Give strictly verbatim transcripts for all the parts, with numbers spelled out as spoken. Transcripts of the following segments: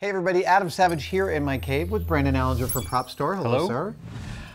Hey everybody, Adam Savage here in my cave with Brandon Allinger from Prop Store. Hello, Hello. sir.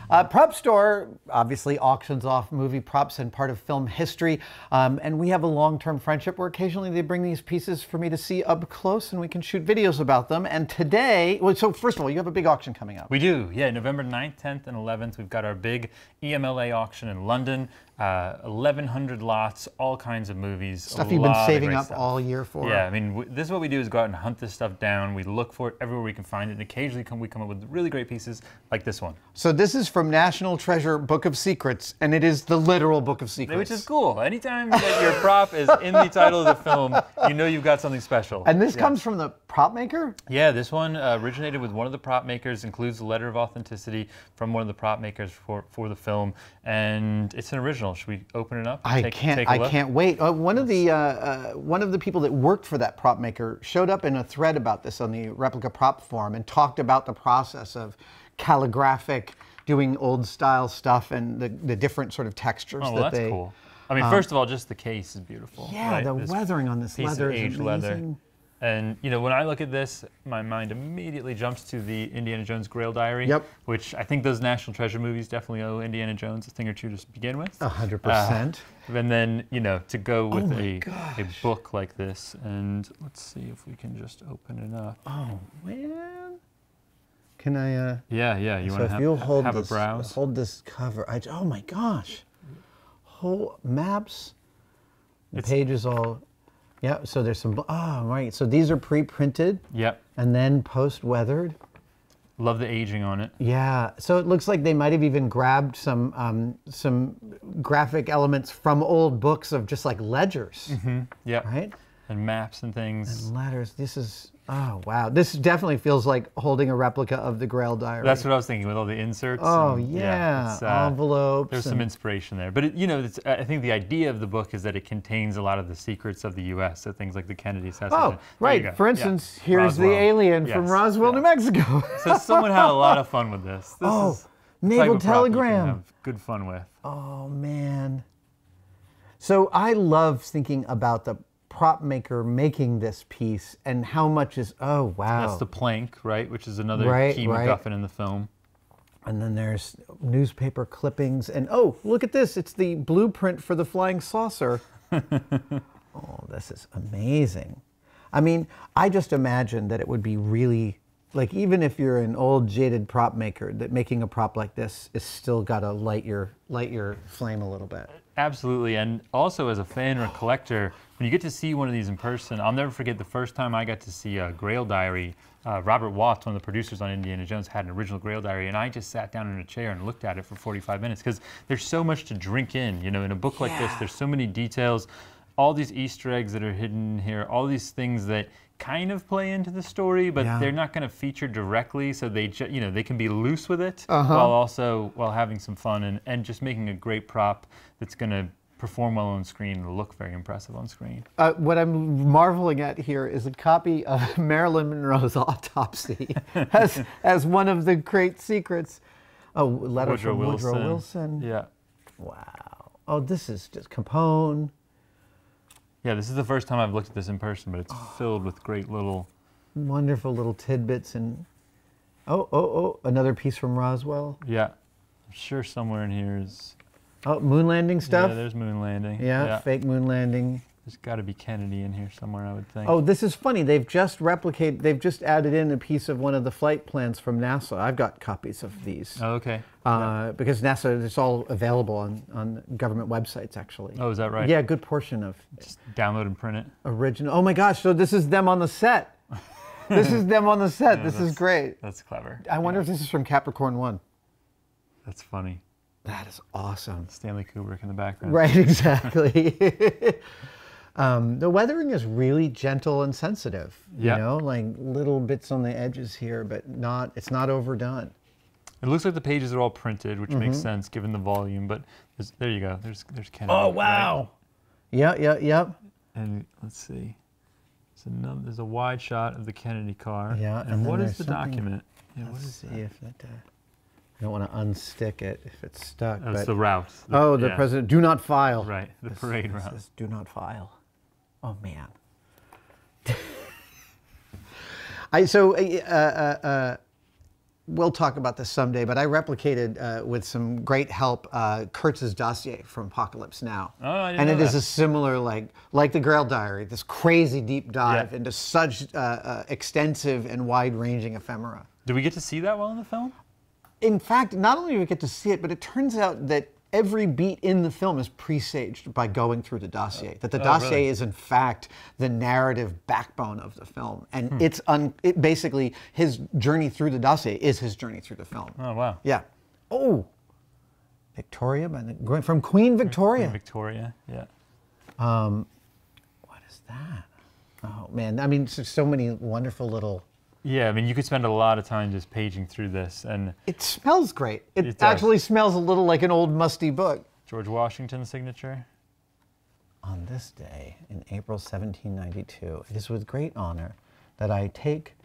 Uh, Prop Store obviously auctions off movie props and part of film history, um, and we have a long-term friendship where occasionally they bring these pieces for me to see up close and we can shoot videos about them. And today, well, so first of all, you have a big auction coming up. We do, yeah, November ninth, tenth, and eleventh. We've got our big E M L A auction in London. Uh, eleven hundred lots, all kinds of movies. Stuff you've been saving up stuff. all year for. Yeah, I mean, w this is what we do, is go out and hunt this stuff down. We look for it everywhere we can find it, and occasionally come, we come up with really great pieces like this one. So this is from National Treasure: Book of Secrets, and it is the literal Book of Secrets. Which is cool. Anytime that your prop is in the title of the film, you know you've got something special. And this yeah. comes from the prop maker? Yeah, this one uh, originated with one of the prop makers, includes the letter of authenticity from one of the prop makers for, for the film, and it's an original. Should we open it up? I take, can't. Take I can't wait. Uh, one of the uh, uh, one of the people that worked for that prop maker showed up in a thread about this on the Replica Prop Forum and talked about the process of calligraphic, doing old style stuff, and the, the different sort of textures. Oh, well, that that's they, cool. I mean, um, first of all, just the case is beautiful. Yeah, right? the this weathering on this piece leather of aged is leather. And you know, when I look at this, my mind immediately jumps to the Indiana Jones Grail Diary, yep. which I think those National Treasure movies definitely owe Indiana Jones a thing or two to begin with. A hundred percent. And then, you know, to go with oh a, a book like this. And let's see if we can just open it up. Oh, man. Can I? Uh, yeah, yeah. You so want to have, you'll hold have this, a browse? Hold this cover. I, oh, my gosh. Whole maps, the it's, pages all. Yeah, so there's some, oh, right. So these are pre-printed. Yep. And then post-weathered. Love the aging on it. Yeah, so it looks like they might have even grabbed some um, some graphic elements from old books of just like ledgers. Mm-hmm, yeah. Right? And maps and things. And letters, this is, oh, wow. This definitely feels like holding a replica of the Grail Diary. That's what I was thinking, with all the inserts. Oh, and, yeah, yeah uh, envelopes. There's some inspiration there. But, it, you know, it's, I think the idea of the book is that it contains a lot of the secrets of the U S, so things like the Kennedy assassination. Oh, right. For instance, yeah. here's Roswell. the alien yes. from Roswell, yeah. New Mexico. So someone had a lot of fun with this. this oh, is naval telegram. Have good fun with. Oh, man. So I love thinking about the prop maker making this piece and how much is, oh wow. That's the plank, right? Which is another right, key right. MacGuffin in the film. And then there's newspaper clippings and oh, look at this. It's the blueprint for the flying saucer. Oh, this is amazing. I mean, I just imagine that it would be really, like even if you're an old jaded prop maker, that making a prop like this is still gotta light your, light your flame a little bit. Absolutely, and also as a fan or a collector, when you get to see one of these in person, I'll never forget the first time I got to see a Grail Diary. Uh, Robert Watts, one of the producers on Indiana Jones, had an original Grail Diary, and I just sat down in a chair and looked at it for forty-five minutes, because there's so much to drink in. You know, in a book like yeah. this, there's so many details, all these Easter eggs that are hidden here, all these things that kind of play into the story, but yeah. they're not going to feature directly, so they, you know, they can be loose with it uh-huh. while also while having some fun and, and just making a great prop that's going to perform well on screen and look very impressive on screen. Uh, what I'm marveling at here is a copy of Marilyn Monroe's autopsy as, as one of the great secrets. Oh, letter Woodrow from Wilson. Woodrow Wilson. Yeah. Wow. Oh, this is just Capone. Yeah, this is the first time I've looked at this in person, but it's oh, filled with great little... Wonderful little tidbits and... Oh, oh, oh, another piece from Roswell. Yeah. I'm sure somewhere in here is... Oh, moon landing stuff? Yeah, there's moon landing. Yeah, yeah. fake moon landing. There's got to be Kennedy in here somewhere, I would think. Oh, this is funny. They've just replicated... They've just added in a piece of one of the flight plans from NASA. I've got copies of these. Oh, okay. Uh, yeah. Because NASA, it's all available on, on government websites, actually. Oh, is that right? Yeah, a good portion of... Just download and print it. Original. Oh, my gosh. So this is them on the set. This is them on the set. Yeah, this is great. That's clever. I wonder yeah. if this is from Capricorn One. That's funny. That is awesome. Stanley Kubrick in the background. Right, exactly. um, the weathering is really gentle and sensitive. Yeah. You know, like little bits on the edges here, but not. It's not overdone. It looks like the pages are all printed, which mm-hmm. makes sense given the volume, but there you go. There's there's Kennedy. Oh, wow. Right? Yeah, yeah, yeah. And let's see. There's a, num there's a wide shot of the Kennedy car. Yeah. And, and what is the document? Yeah, let's what is see that? if that... Uh, I don't want to unstick it if it's stuck. That's but, the route. The, oh, the yeah. president. Do not file. Right, the this, parade this, route. This, do not file. Oh, man. I so uh, uh, uh, we'll talk about this someday, but I replicated uh, with some great help uh, Kurtz's dossier from Apocalypse Now. Oh, I didn't and know it that. Is a similar like like the Grail Diary, this crazy deep dive yeah. into such uh, uh, extensive and wide-ranging ephemera. Do we get to see that while in the film? In fact, not only do we get to see it, but it turns out that every beat in the film is presaged by going through the dossier. That the oh, dossier really? Is, in fact, the narrative backbone of the film. And hmm. it's un it basically, his journey through the dossier is his journey through the film. Oh, wow. Yeah. Oh, Victoria, by the, going from Queen Victoria. Queen Victoria, yeah. Um, what is that? Oh, man. I mean, so, so many wonderful little... Yeah, I mean, you could spend a lot of time just paging through this, and it smells great. It, it actually smells a little like an old musty book. George Washington's signature. On this day, in April seventeen ninety-two, it is with great honor that I take,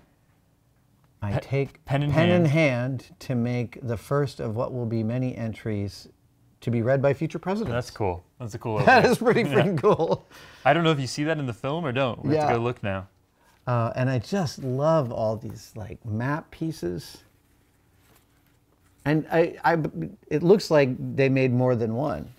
I Pe take pen, in, pen hand. in hand to make the first of what will be many entries to be read by future presidents. That's cool. That's a cool. That is pretty freaking yeah. cool. I don't know if you see that in the film or don't. We yeah. have to go look now. Uh, and I just love all these like map pieces, and I, I, it looks like they made more than one.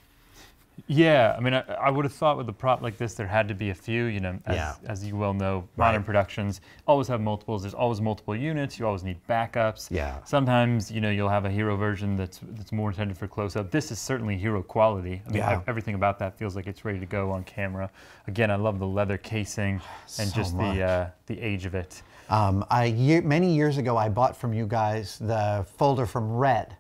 Yeah, I mean, I, I would have thought with a prop like this, there had to be a few. You know, as, yeah. as you well know, modern right. productions always have multiples. There's always multiple units. You always need backups. Yeah. Sometimes, you know, you'll have a hero version that's that's more intended for close-up. This is certainly hero quality. I mean, yeah. I, everything about that feels like it's ready to go on camera. Again, I love the leather casing and so just much. the uh, the age of it. Um, I year, many years ago, I bought from you guys the folder from Red.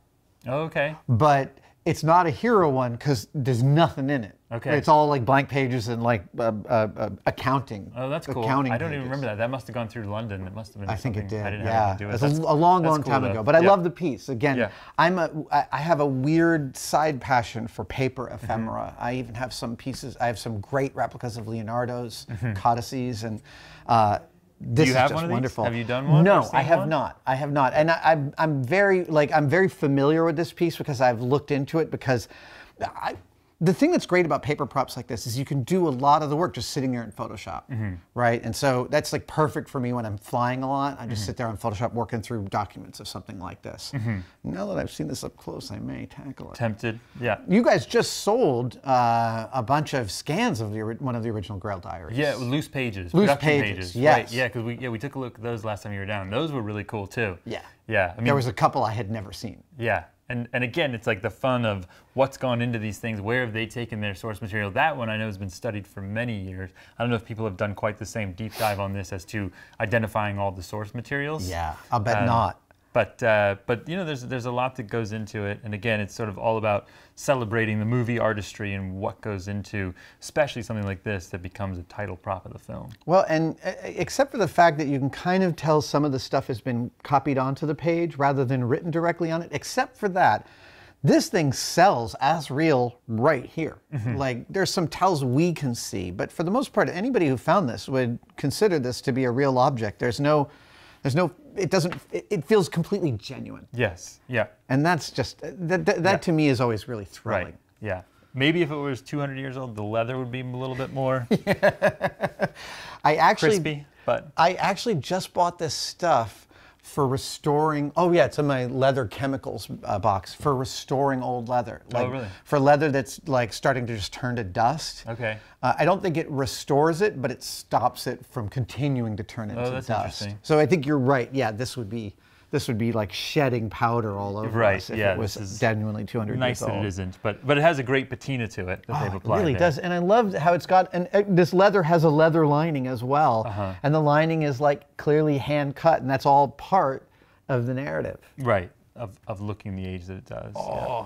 Oh, okay. But it's not a hero one because there's nothing in it. Okay. It's all like blank pages and like uh, uh, accounting. Oh, that's cool. Accounting I don't pages. even remember that. That must have gone through London. It must have been. I think something. it did. I didn't yeah. have to do it. It's that's, a long, long cool time though. ago. But yeah. I love the piece. Again, yeah. I'm a. I have a weird side passion for paper ephemera. Mm-hmm. I even have some pieces. I have some great replicas of Leonardo's mm-hmm. codices and. Uh, This Do you is have just one of wonderful. These? Have you done one? No, I have one? not. I have not, and I, I'm, I'm very like I'm very familiar with this piece because I've looked into it. Because I, the thing that's great about paper props like this is you can do a lot of the work just sitting there in Photoshop, mm-hmm. right? And so that's like perfect for me when I'm flying a lot. I just mm-hmm. sit there on Photoshop working through documents of something like this. Mm-hmm. Now that I've seen this up close, I may tackle it. Tempted, yeah. You guys just sold uh, a bunch of scans of the one of the original Grail Diaries. Yeah, loose pages, loose pages, pages, yes. Right, yeah, because we yeah we took a look at those last time you were down. Those were really cool too. Yeah, yeah. I mean, there was a couple I had never seen. Yeah. And, and again, it's like the fun of what's gone into these things, where have they taken their source material. That one I know has been studied for many years. I don't know if people have done quite the same deep dive on this as to identifying all the source materials. Yeah, I'll bet um, not. But, uh, but you know, there's, there's a lot that goes into it. And again, it's sort of all about celebrating the movie artistry and what goes into, especially something like this that becomes a title prop of the film. Well, and uh, except for the fact that you can kind of tell some of the stuff has been copied onto the page rather than written directly on it, except for that, this thing sells as real right here. Mm-hmm. Like, there's some tells we can see, but for the most part, anybody who found this would consider this to be a real object. There's no... There's no, it doesn't, it feels completely genuine. Yes, yeah. And that's just, that, that, that yeah. to me is always really thrilling. Right, yeah. Maybe if it was two hundred years old, the leather would be a little bit more yeah. I actually, crispy. But I actually just bought this stuff for restoring, oh yeah, it's in my leather chemicals uh, box, for restoring old leather. Like, oh really? For leather that's like starting to just turn to dust. Okay. Uh, I don't think it restores it, but it stops it from continuing to turn into oh, that's dust. Interesting. So I think you're right, yeah, this would be, this would be like shedding powder all over right, us if yeah, it was genuinely two hundred nice years old. Nice that it isn't, but, but it has a great patina to it that oh, they've applied. It really here. does, and I love how it's got, and uh, this leather has a leather lining as well, uh-huh. and the lining is like clearly hand cut, and that's all part of the narrative. Right, of, of looking the age that it does. Oh. Yeah.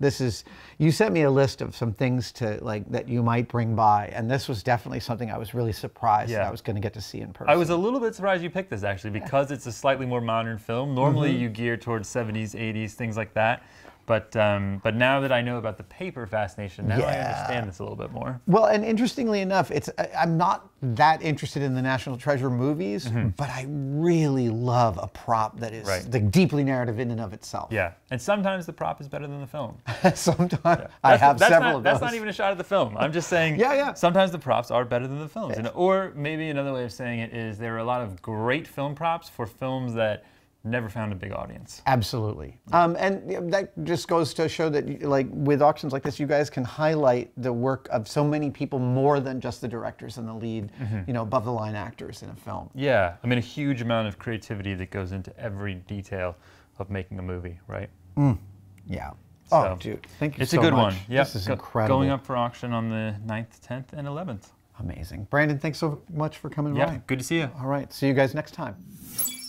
This is, you sent me a list of some things to like that you might bring by, and this was definitely something I was really surprised yeah. that I was going to get to see in person. I was a little bit surprised you picked this actually because yeah. it's a slightly more modern film. Normally mm-hmm. you gear towards seventies, eighties, things like that. But, um, but now that I know about the paper fascination, now yeah. I understand this a little bit more. Well, and interestingly enough, it's I'm not that interested in the National Treasure movies, mm-hmm. but I really love a prop that is right. like deeply narrative in and of itself. Yeah, and sometimes the prop is better than the film. sometimes. Yeah. I have that's several not, of those. That's not even a shot at the film. I'm just saying yeah, yeah. sometimes the props are better than the films. And, or maybe another way of saying it is there are a lot of great film props for films that never found a big audience. Absolutely. Um, and that just goes to show that, like, with auctions like this, you guys can highlight the work of so many people more than just the directors and the lead, mm-hmm. you know, above the line actors in a film. Yeah, I mean, a huge amount of creativity that goes into every detail of making a movie, right? Mm. Yeah. So, oh, dude, thank you so much. It's a good one. Yep. This is incredible. Going up for auction on the ninth, tenth, and eleventh. Amazing. Brandon, thanks so much for coming by. Yeah, good to see you. All right, see you guys next time.